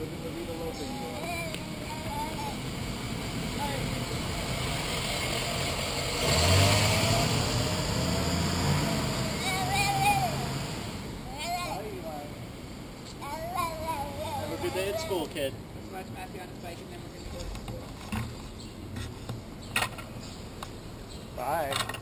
Have a good day at school, kid. Watch Matthew on his bike and then we're going to go to school. Bye.